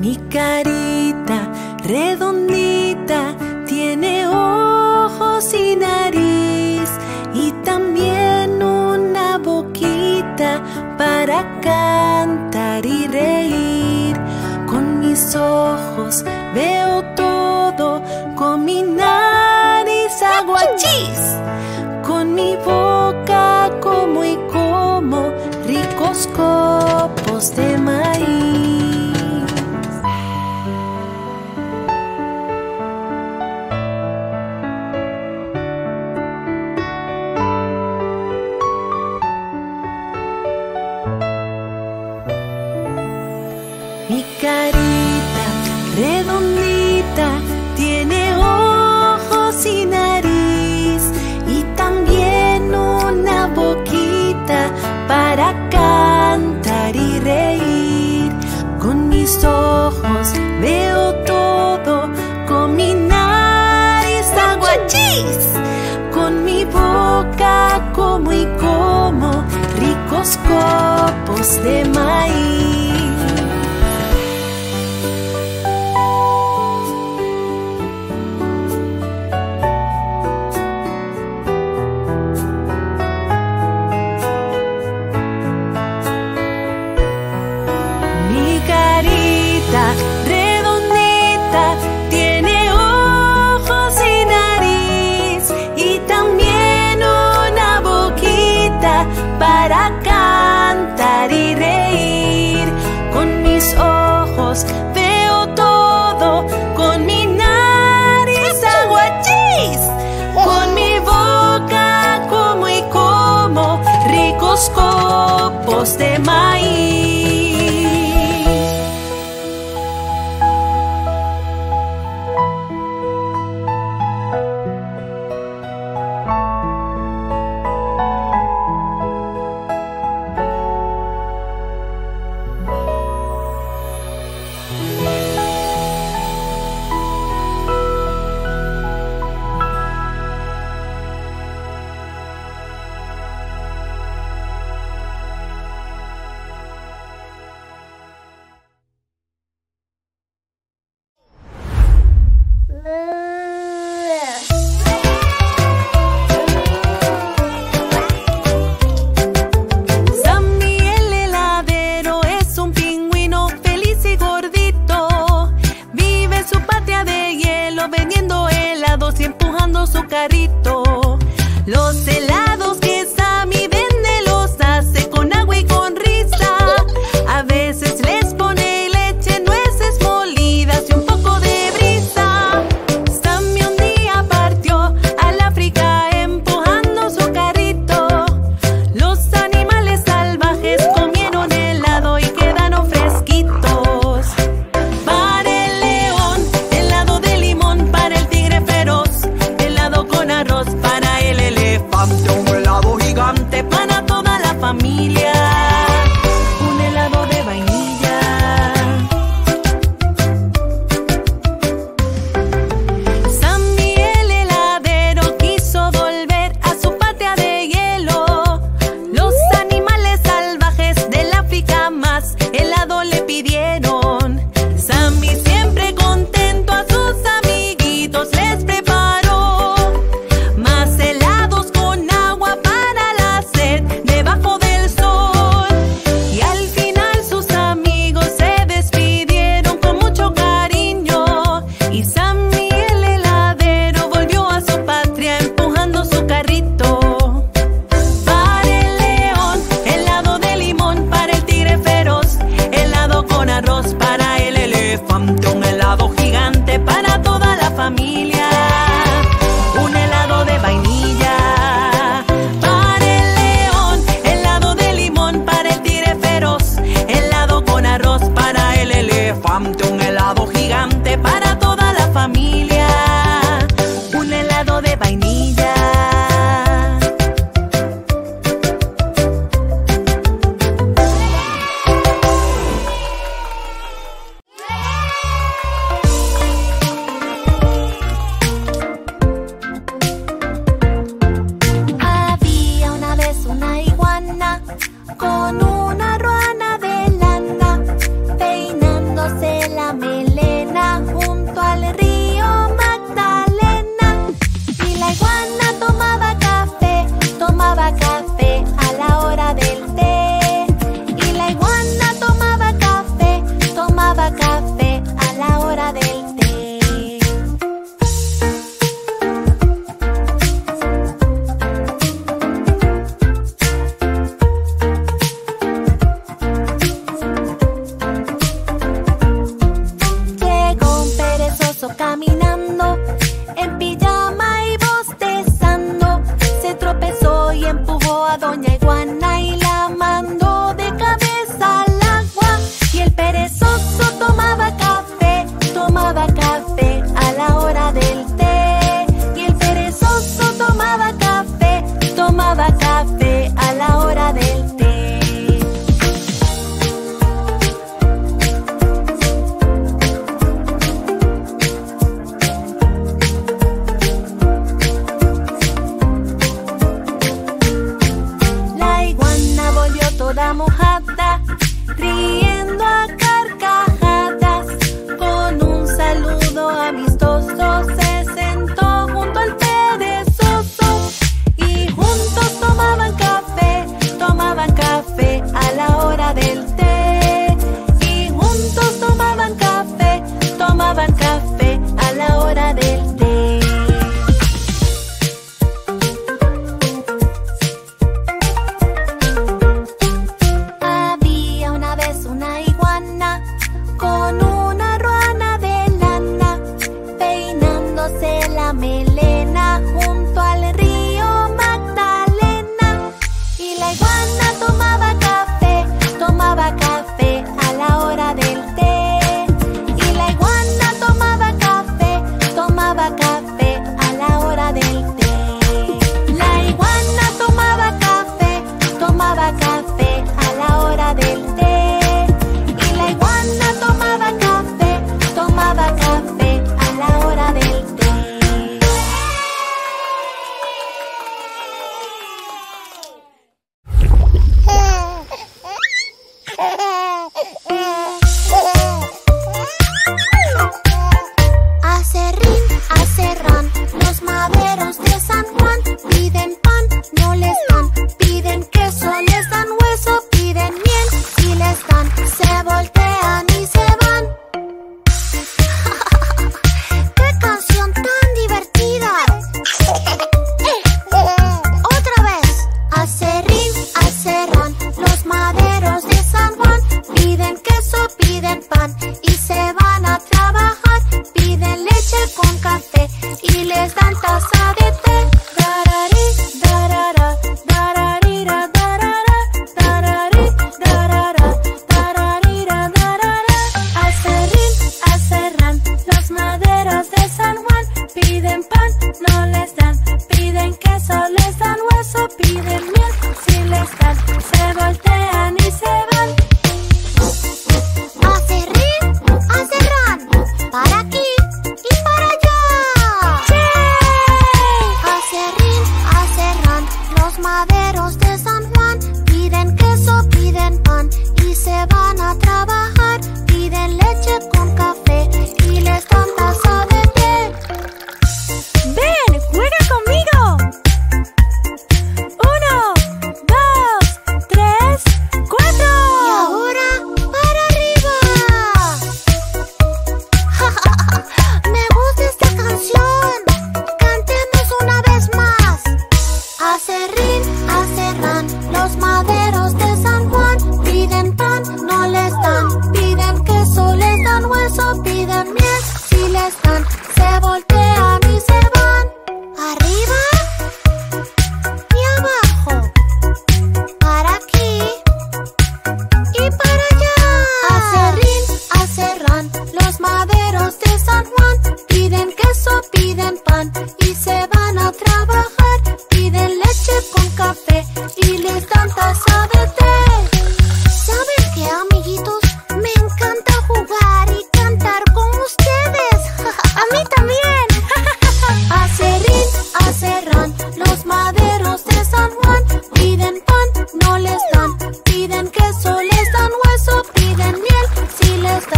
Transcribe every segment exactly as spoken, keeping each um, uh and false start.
Mi carita redondita tiene ojos y nariz, y también una boquita para cantar y reír. Con mis ojos veo todo, con mi nariz hago achís, con mi boca como y como ricos copos de maíz. Mi carita redondita tiene ojos y nariz, y también una boquita para cantar y reír. Con mis ojos veo todo, con mi nariz hago achís, con mi boca como y como ricos copos de maíz. Copos de maíz.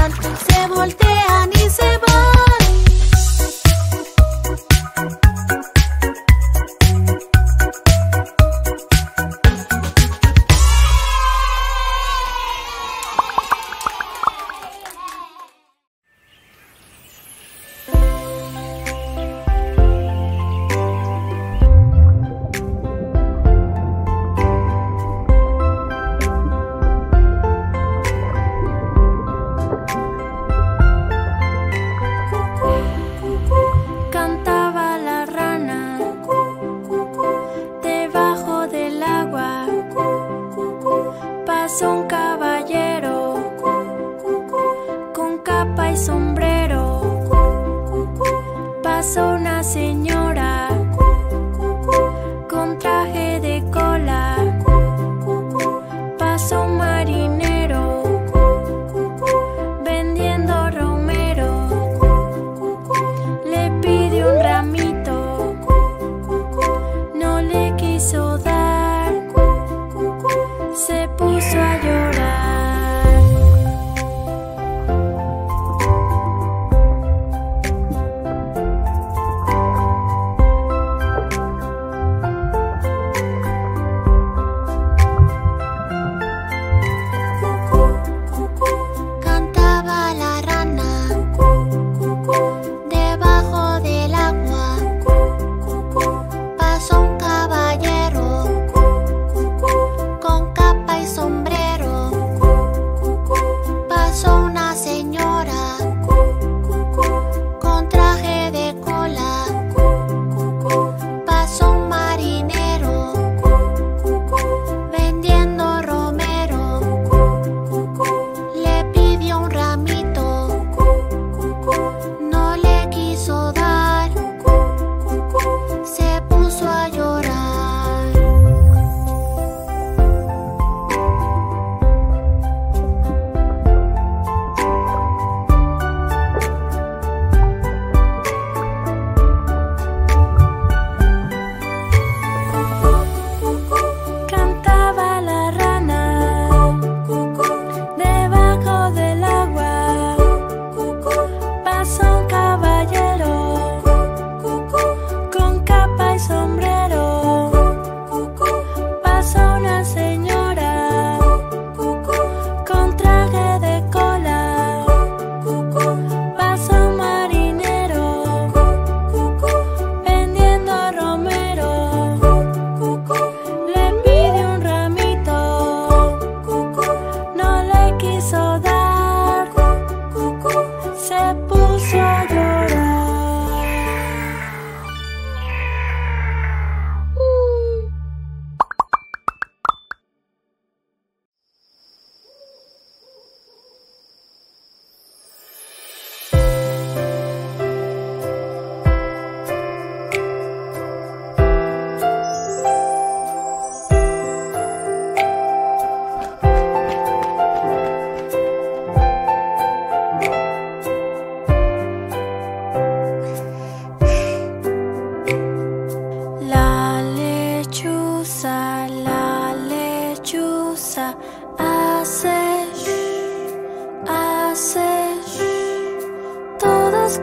miran, se voltean y se van.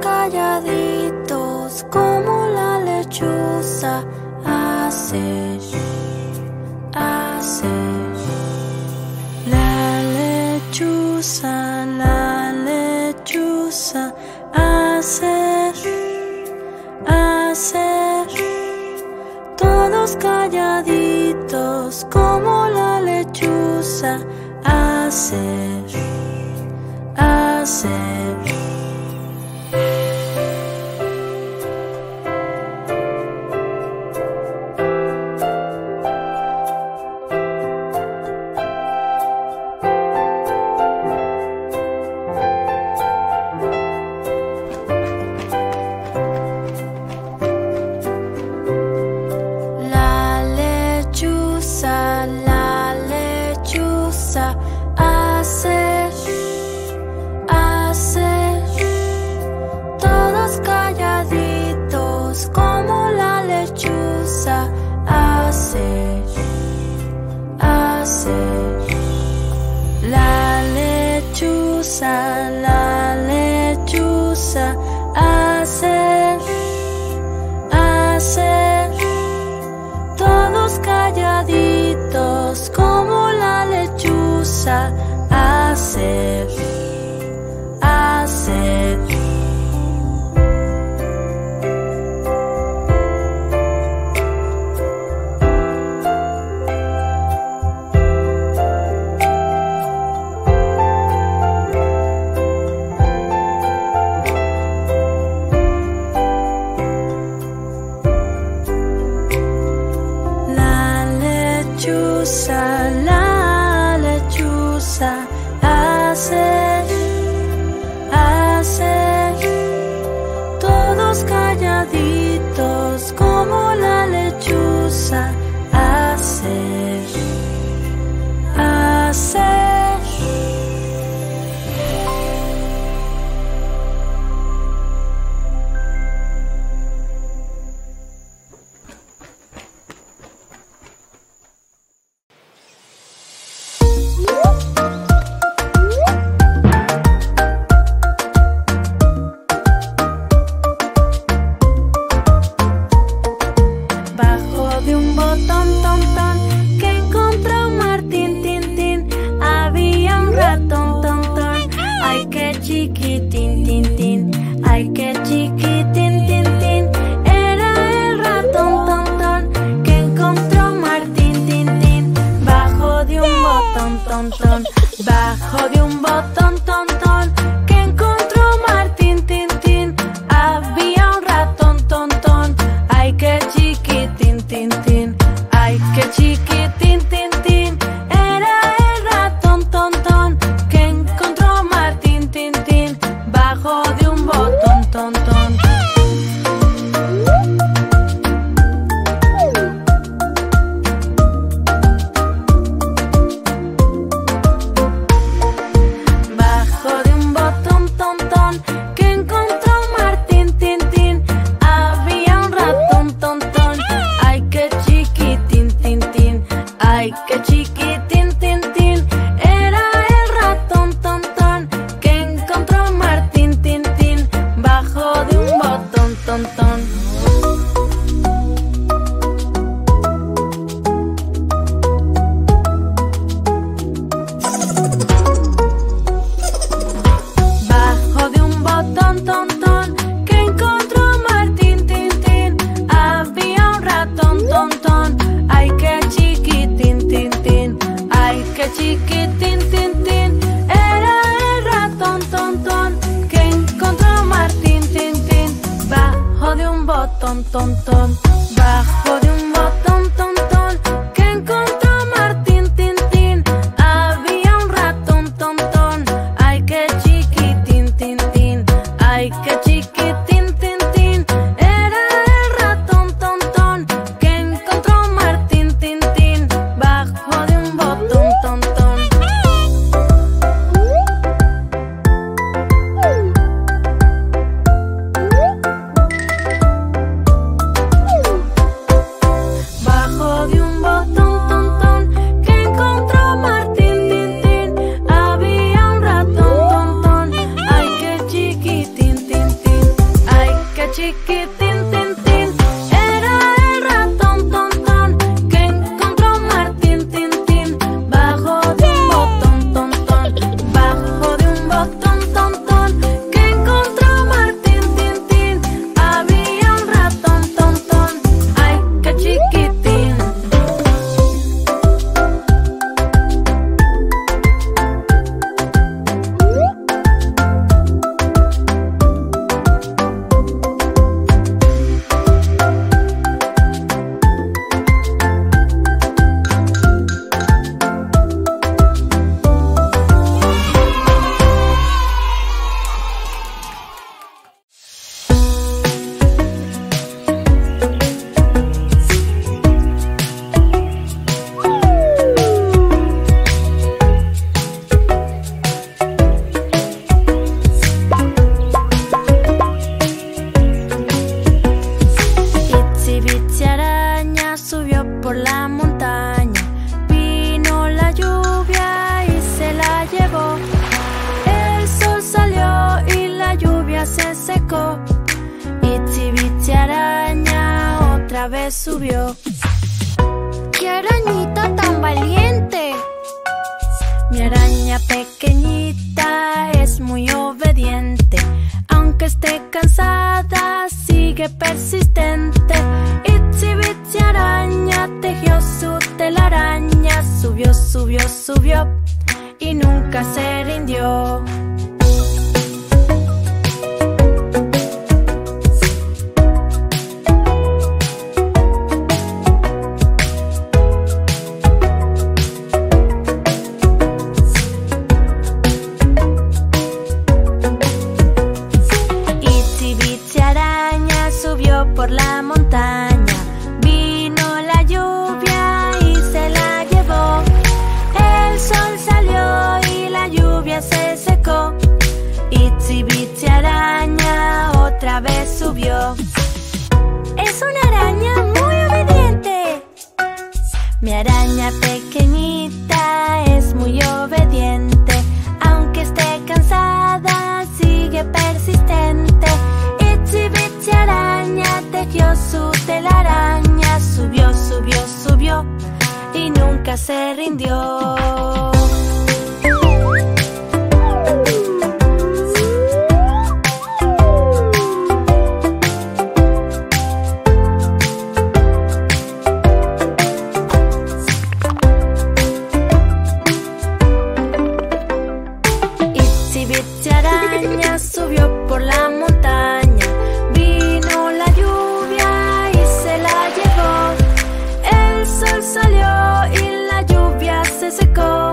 Calladitos como la lechuza, hace, hace. La lechuza, la lechuza, hace, hace. Todos calladitos como la lechuza, hace, hace. Hacer, hacer. lechuza, la lechuza hacer, hacer. Todos calladitos como la lechuza hacer, hacer. La lechuza hacer, hacer. Todos calladitos como la lechuza hacer, hacer. Bajo de un botón, ton, ton, que encontró Martín, tin, tin. Había un ratón, ton, ton. Ay, qué chiquitín, tin, tin. Ay, qué chiquitín, tin, tin. Era el ratón, ton, ton, que encontró Martín, tin, tin. Bajo de un botón, ton, ton. Bajo de un botón. se subió. ¡Qué arañita tan valiente! Mi araña pequeñita es muy obediente. Aunque esté cansada, sigue persistente. Itsy bitsy araña tejió su telaraña. Subió, subió, subió y nunca se rindió. Por la montaña vino la lluvia y se la llevó. El sol salió y la lluvia se secó. Itsy bitsy araña otra vez subió. Es una araña muy obediente. Mi araña pequeñita es muy obediente. Aunque esté cansada, sigue persistente. Itsy bitsy araña tejió su telaraña, subió, subió, subió y nunca se rindió. Itsy bitsy araña subió por la montaña. Salió y la lluvia se secó.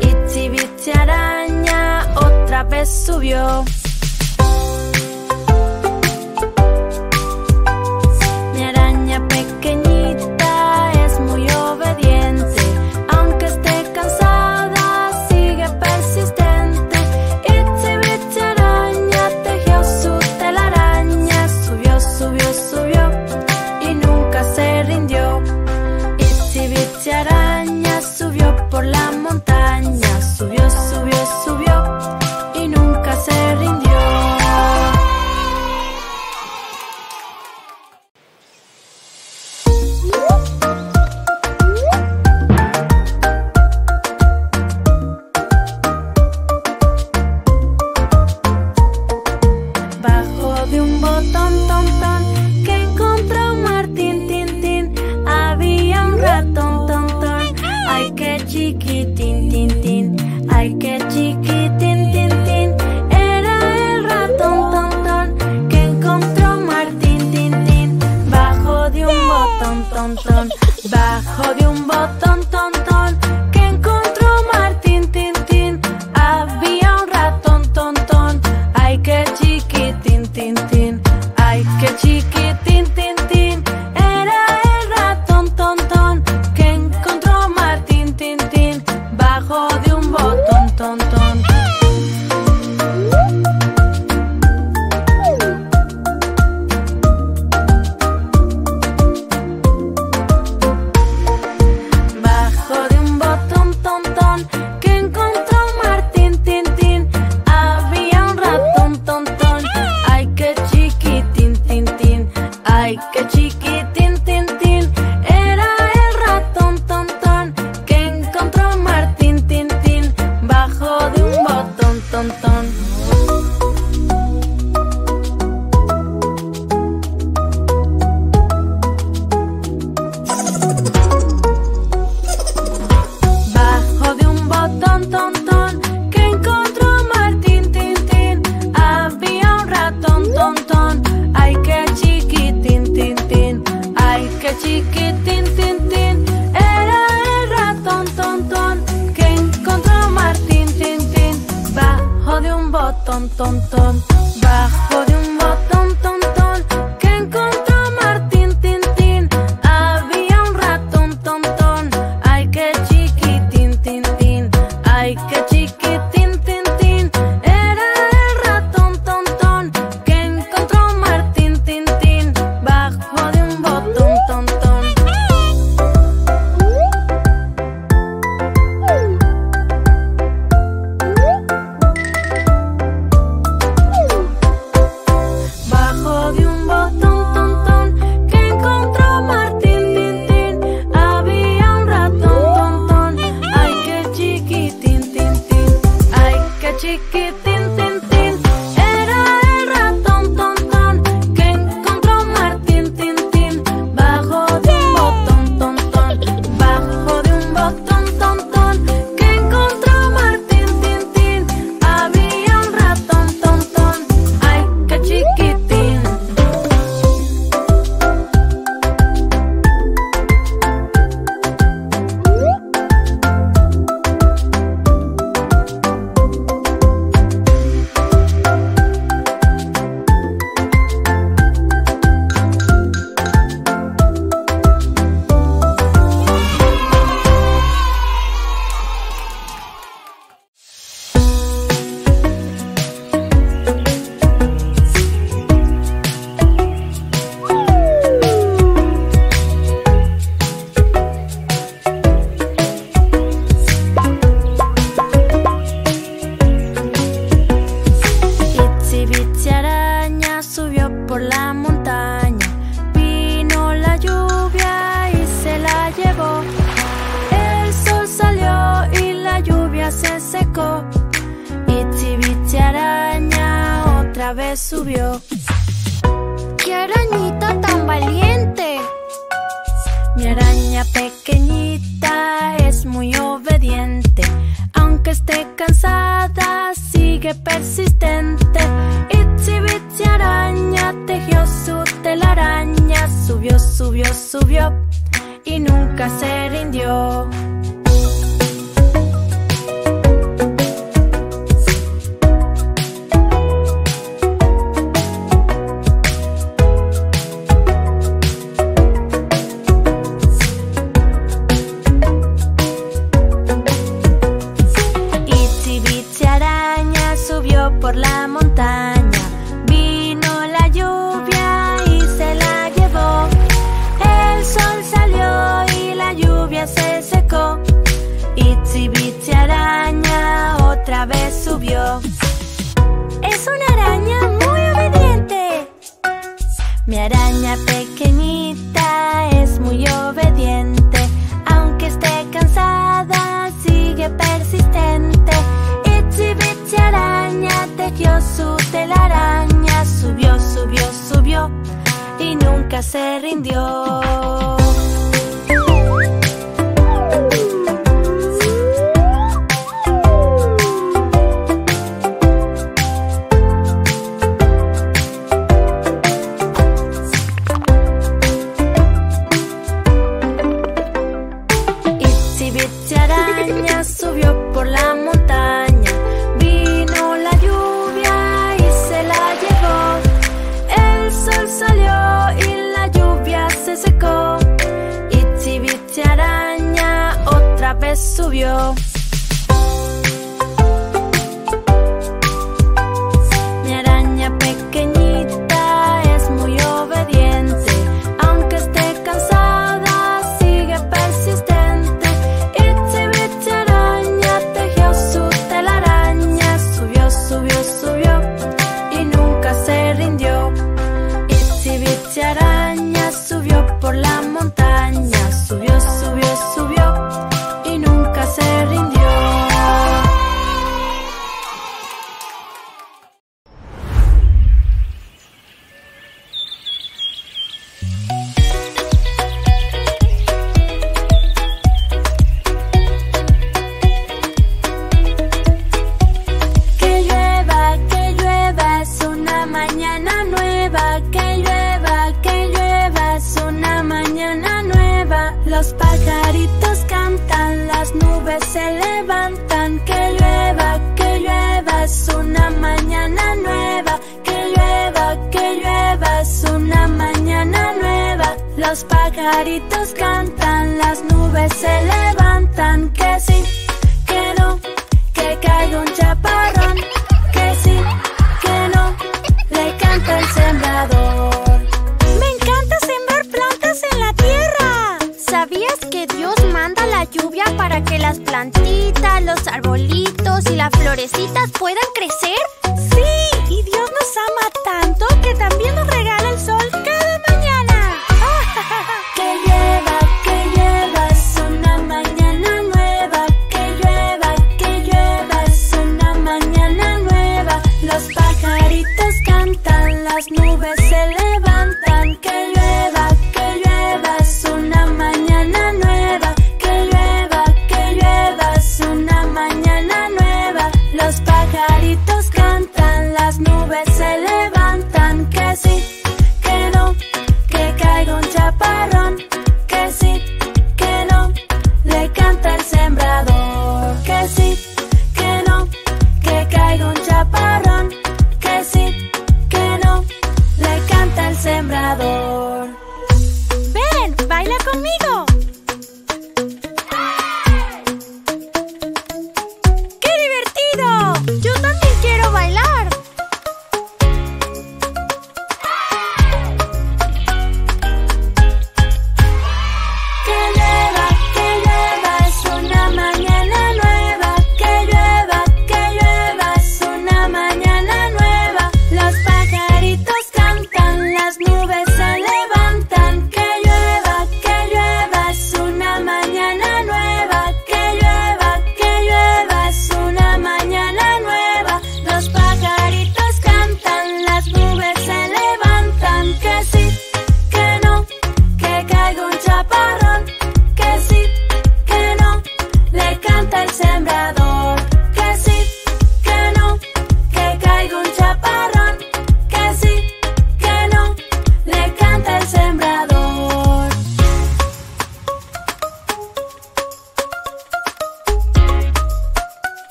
Itsy bitsy araña otra vez subió. Mi araña pequeñita es muy obediente. Aunque esté cansada, sigue persistente. Itsy bitsy araña tejió su telaraña. Subió, subió, subió y nunca se rindió. Itsy bitsy araña subió por la montaña, subió, subió, subió y nunca se rindió. Bajo de un botón, ton, ton, que encontró Martín, tin, tin, había un ratón. Ay, qué chiquitín, tin, tin. Ay, qué chiquitín, tin, tin. Era el ratón, ton, ton, que encontró Martín, tin, tin. Bajo de un botón, ton, ton. Bajo de un botón, ton, ton, que encontró Martín, tin, tin. Había un ratón, ton, ton. Ay, qué chiquitín, tin, tin. Ay, qué chiquitín, tin, tin. Era el ratón, ton, ton, que encontró Martín, tin, tin. Bajo de un botón, ton, ton. Bajo de un botón, ton, ton, que encontró Martín, tin, tin. Había un ratón, ton, ton. Ay, qué chiquitín, tin, tin. Ay, qué chiquitín, tin, tin. Era el ratón, ton, ton, que encontró Martín, tin, tin. Bajo de un botón, ton, ton. Bajo de un botón, ton, ton, que encontró Martín, tin, tin. Había un ratón, ton, ton. Ay, qué chiquitín, tin, tin. Ay, qué chiquitín, tin, tin. Era el ratón, ton, ton, que encontró Martín, tin, tin. Bajo de un botón, ton, ton. Bajo de un botón, ton, ton, que encontró Martín, tin, tin. Había un ratón, ton, ton. Ay, qué chiquitín, tin, tin. Ay, qué chiquitín, tin, tin. Era el ratón, ton, ton, que encontró Martín, tin, tin. Bajo de un botón, ton, ton. Mañana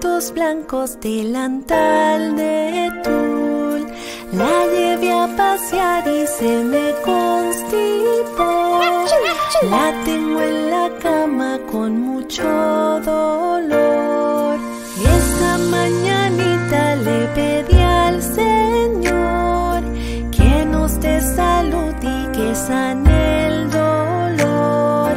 tus blancos delantal de tul. La llevé a pasear y se me constipó. La tengo en la cama con mucho dolor. Y esa mañanita le pedí al Señor que nos dé salud y que sane el dolor.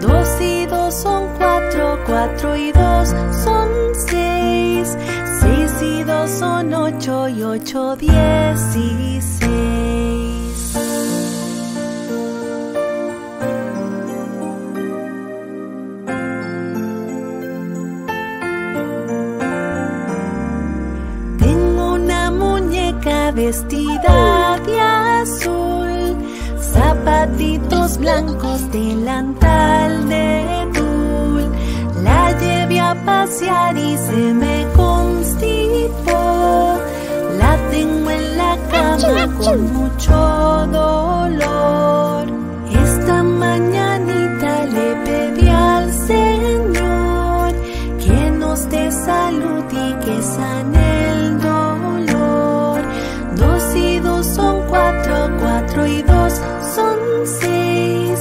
Dos y dos son cuatro, cuatro y dos son seis, seis y dos son ocho y ocho dieciséis. Vestida de azul, zapatitos blancos, delantal de tul. La llevé a pasear y se me constipó. La tengo en la cama con mucho dolor. Esta mañanita le pedí al Señor que nos dé salud y que sane. Cuatro y dos son seis,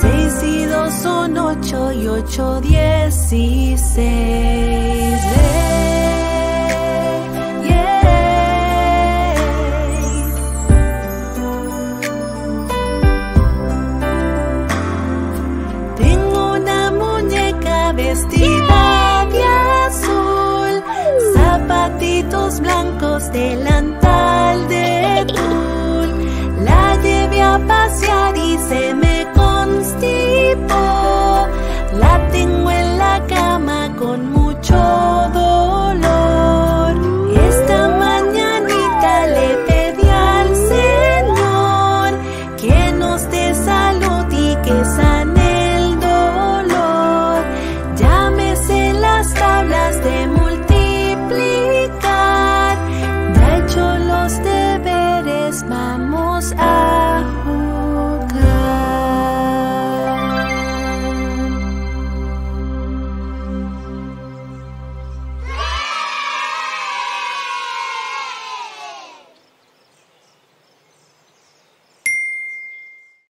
seis y dos son ocho y ocho dieciséis. Yeah, yeah. Tengo una muñeca vestida de azul, zapatitos blancos de la